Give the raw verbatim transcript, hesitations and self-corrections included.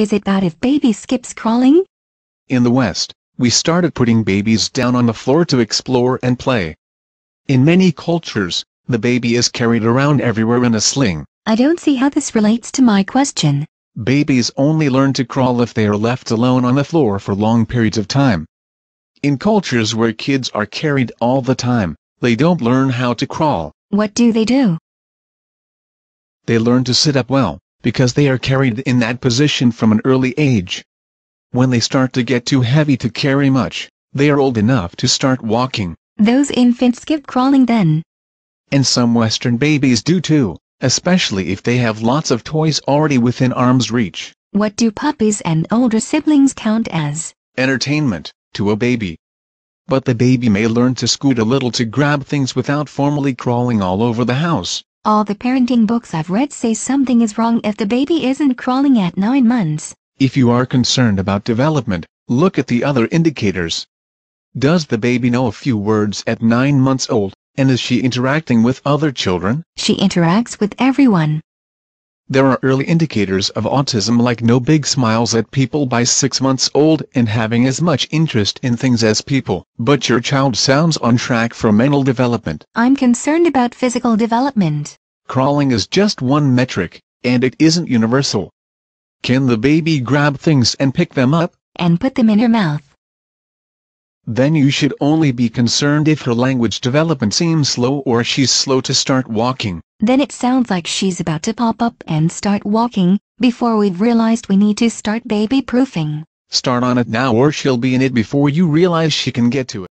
Is it bad if baby skips crawling? In the West, we started putting babies down on the floor to explore and play. In many cultures, the baby is carried around everywhere in a sling. I don't see how this relates to my question. Babies only learn to crawl if they are left alone on the floor for long periods of time. In cultures where kids are carried all the time, they don't learn how to crawl. What do they do? They learn to sit up well, because they are carried in that position from an early age. When they start to get too heavy to carry much, they are old enough to start walking. Those infants skip crawling then. And some Western babies do too, especially if they have lots of toys already within arm's reach. What do puppies and older siblings count as? Entertainment to a baby. But the baby may learn to scoot a little to grab things without formally crawling all over the house. All the parenting books I've read say something is wrong if the baby isn't crawling at nine months. If you are concerned about development, look at the other indicators. Does the baby know a few words at nine months old, and is she interacting with other children? She interacts with everyone. There are early indicators of autism like no big smiles at people by six months old and having as much interest in things as people. But your child sounds on track for mental development. I'm concerned about physical development. Crawling is just one metric, and it isn't universal. Can the baby grab things and pick them up? And put them in her mouth? Then you should only be concerned if her language development seems slow or she's slow to start walking. Then it sounds like she's about to pop up and start walking, before we've realized we need to start baby-proofing. Start on it now or she'll be in it before you realize she can get to it.